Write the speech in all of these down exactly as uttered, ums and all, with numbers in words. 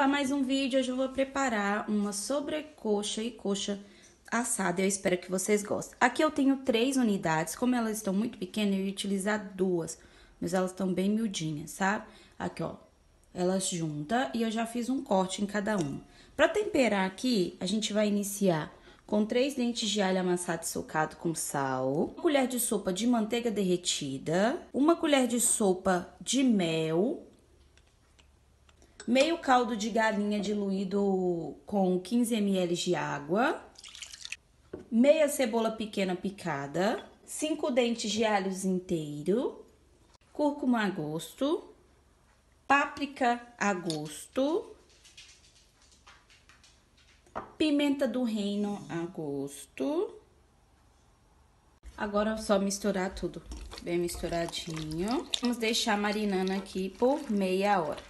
para mais um vídeo. Hoje eu vou preparar uma sobrecoxa e coxa assada. Eu espero que vocês gostem. Aqui eu tenho três unidades. Como elas estão muito pequenas, eu ia utilizar duas. Mas elas estão bem miudinhas, sabe? Aqui, ó. Elas juntas e eu já fiz um corte em cada uma. Para temperar aqui, a gente vai iniciar com três dentes de alho amassado e socado com sal, uma colher de sopa de manteiga derretida, uma colher de sopa de mel, meio caldo de galinha diluído com quinze mililitros de água, meia cebola pequena picada, cinco dentes de alho inteiro, cúrcuma a gosto, páprica a gosto, pimenta do reino a gosto. Agora é só misturar tudo, bem misturadinho. Vamos deixar marinando aqui por meia hora.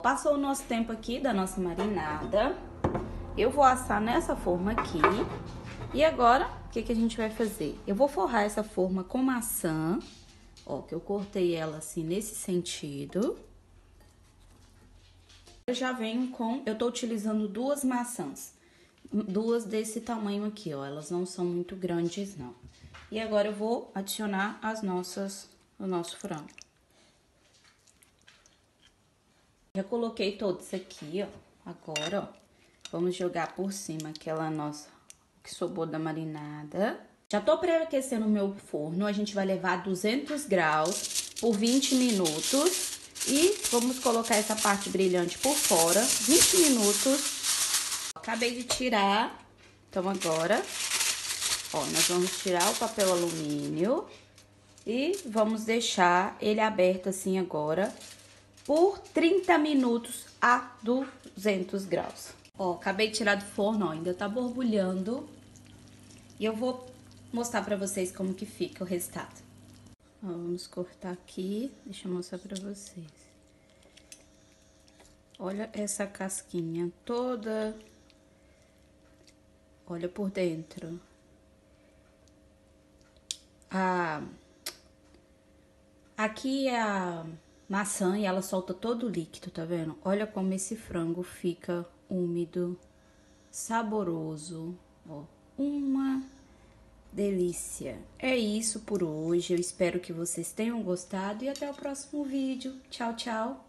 Passou o nosso tempo aqui da nossa marinada. Eu vou assar nessa forma aqui. E agora, o que que a gente vai fazer? Eu vou forrar essa forma com maçã, ó, que eu cortei ela assim nesse sentido. Eu já venho com, eu tô utilizando duas maçãs, duas desse tamanho aqui, ó, elas não são muito grandes não. E agora eu vou adicionar as nossas, o nosso frango. Já coloquei todos aqui, ó, agora, ó, vamos jogar por cima aquela nossa, que sobrou da marinada. Já tô pré-aquecendo o meu forno, a gente vai levar a duzentos graus por vinte minutos. E vamos colocar essa parte brilhante por fora, vinte minutos. Acabei de tirar, então agora, ó, nós vamos tirar o papel alumínio e vamos deixar ele aberto assim agora por trinta minutos a duzentos graus. Ó, acabei de tirar do forno, ó, ainda tá borbulhando e eu vou mostrar pra vocês como que fica o resultado. Ó, vamos cortar aqui, deixa eu mostrar pra vocês. Olha essa casquinha toda. Olha por dentro. A... Aqui é a maçã e ela solta todo o líquido, tá vendo? Olha como esse frango fica úmido, saboroso, ó. Uma... delícia. É isso por hoje. Eu espero que vocês tenham gostado e até o próximo vídeo. Tchau, tchau.